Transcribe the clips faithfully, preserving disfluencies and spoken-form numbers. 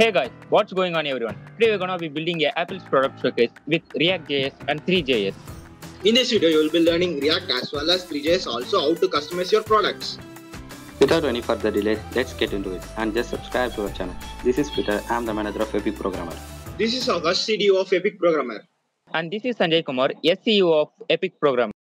Hey guys, what's going on everyone? Today we're gonna be building a Apple's product showcase with React.js and Three.js. In this video, you'll be learning React as well as Three.js, also how to customize your products. Without any further delay, let's get into it and just subscribe to our channel. This is Peter, I'm the manager of Epic Programmer. This is August, C D O of Epic Programmer. And this is Sanjay Kumar, S E O of Epic Programmer.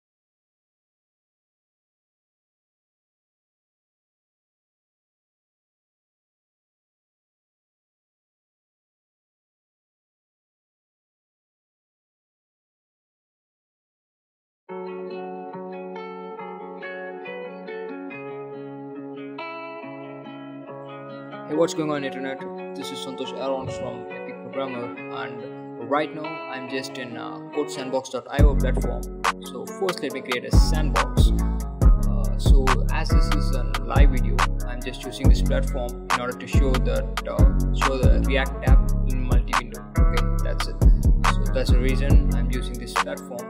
Hey, what's going on internet? This is Santosh Aarons from Epic Programmer, and right now I'm just in uh, Code Sandbox dot i o platform. So first let me create a sandbox. Uh, so as this is a live video, I'm just choosing this platform in order to show that uh, show the React tab in multi-window. Okay, that's it. So that's the reason I'm using this platform.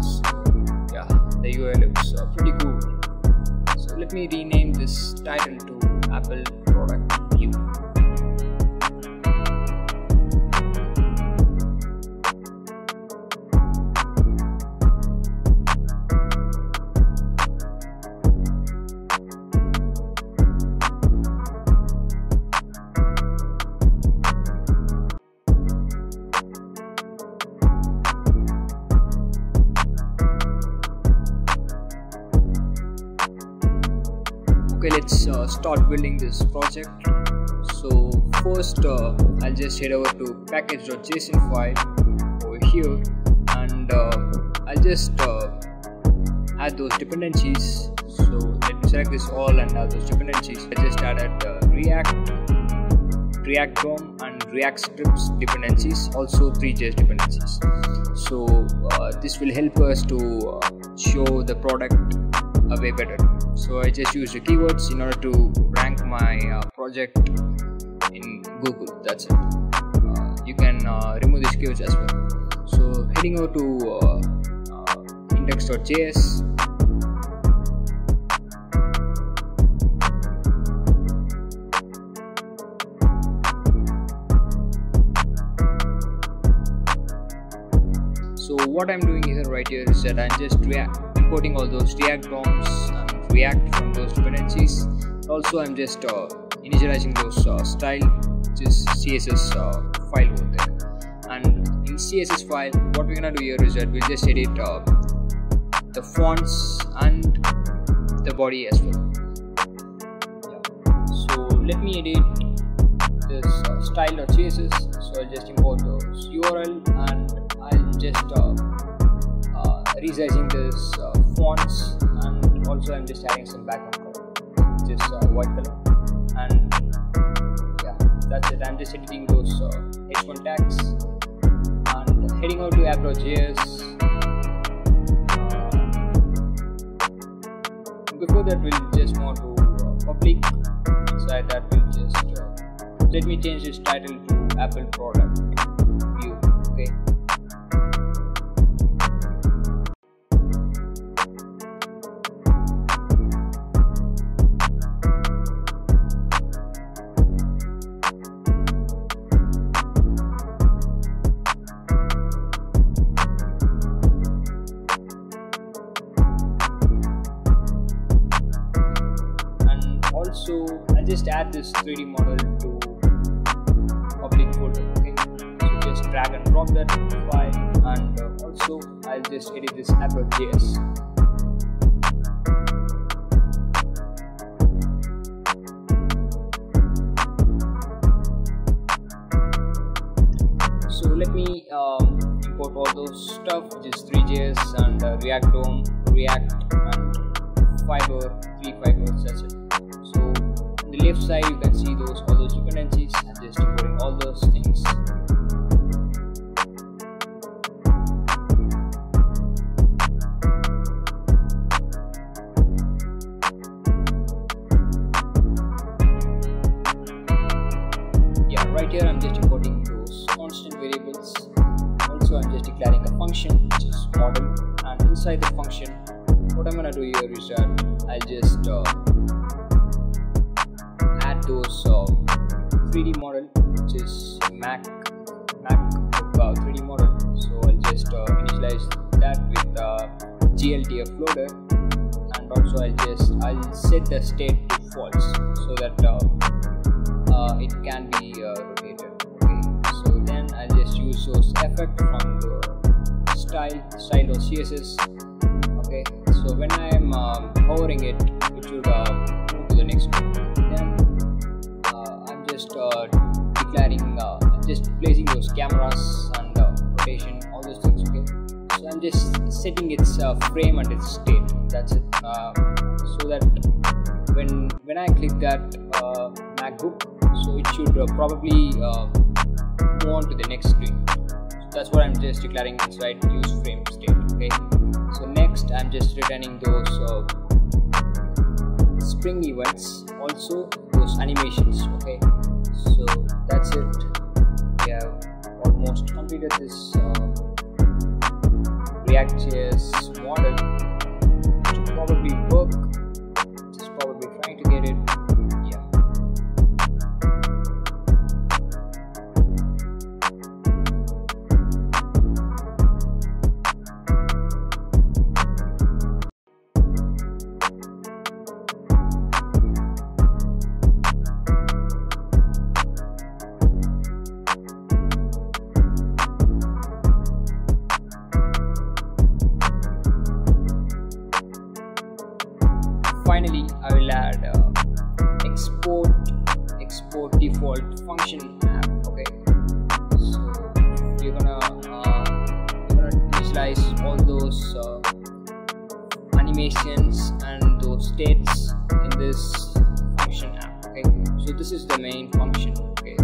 So, yeah, the U I looks uh, pretty cool. So let me rename this title to Apple product view. Okay, let's uh, start building this project. So first uh, I'll just head over to package.json file over here, and uh, I'll just uh, add those dependencies. So let me select this all and add those dependencies. I just added uh, React, React D O M and React Scripts dependencies, also Three.js dependencies. So uh, this will help us to uh, show the product a way better. So I just use the keywords in order to rank my uh, project in Google. That's it. Uh, you can uh, remove these keywords as well. So heading over to uh, uh, index.js. So what I'm doing here right here is that I'm just importing all those React D O Ms. React from those dependencies. Also, I'm just uh, initializing those uh, style, just C S S uh, file over there. And in C S S file, what we're gonna do here is that we'll just edit uh, the fonts and the body as well. Yeah. So let me edit this uh, style.css. So I'll just import those U R L, and I'll just uh, uh, resizing this uh, fonts. Also, I'm just adding some background color, just uh, white color, and yeah, that's it. I'm just editing those uh, H one tags and heading out to app.js. Uh, before that, we'll just move to uh, public. Inside that, we'll just uh, let me change this title to Apple product view. Okay. So I'll just add this three D model to public folder. Okay, so just drag and drop that file, and uh, also I'll just edit this app.js. So let me um, import all those stuff, which is Three.js and uh, React D O M, React and Fiber, Three Fiber, that's it. The left side you can see those all those dependencies. I'm just importing all those things. Yeah, right here I'm just importing those constant variables. Also I'm just declaring a function which is model, and inside the function what I'm gonna do here is that I'll just uh, those uh, three D model, which is Mac, Mac uh, three D model. So I'll just uh, initialize that with uh, G L T F loader, and also I'll just I'll set the state to false so that uh, uh, it can be uh, rotated. Okay. So then I'll just use those effect from the style style or C S S. Okay. So when I am uh, hovering it, it should uh, move to the next one. Uh, declaring, uh, just placing those cameras and uh, rotation, all those things. Okay, so I'm just setting its uh, frame and its state. That's it. Uh, so that when when I click that uh, MacBook, so it should uh, probably uh, go on to the next screen. So that's what I'm just declaring inside use frame state. Okay. So next, I'm just returning those uh, spring events, also those animations. Okay. So that's it. We have almost completed this uh, React J S model. It should probably work. Just probably trying to get it. Finally, I will add uh, export export default function app. Okay, so you're gonna uh, you're gonna initialize all those uh, animations and those states in this function app. Okay, so this is the main function. Okay,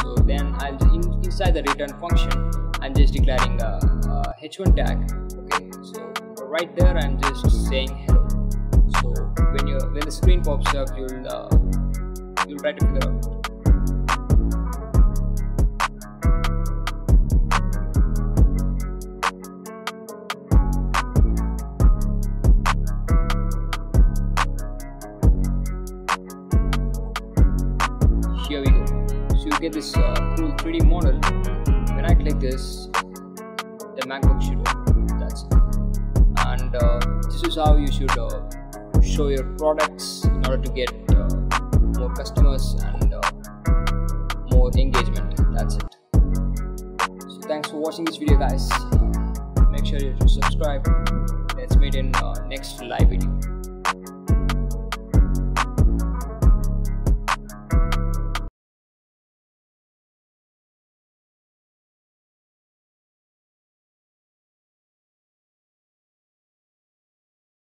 so then I'll in, inside the return function, I'm just declaring a, a H one tag. Okay, so right there I'm just saying hello. So when you when the screen pops up, you'll uh, you'll try to figure out. Here we go. So you get this uh, cool three D model. When I click this, the MacBook should open. That's it. And uh, this is how you should. Uh, show your products in order to get uh, more customers and uh, more engagement. That's it. So thanks for watching this video, guys. Uh, make sure you subscribe. Let's meet in uh, next live video.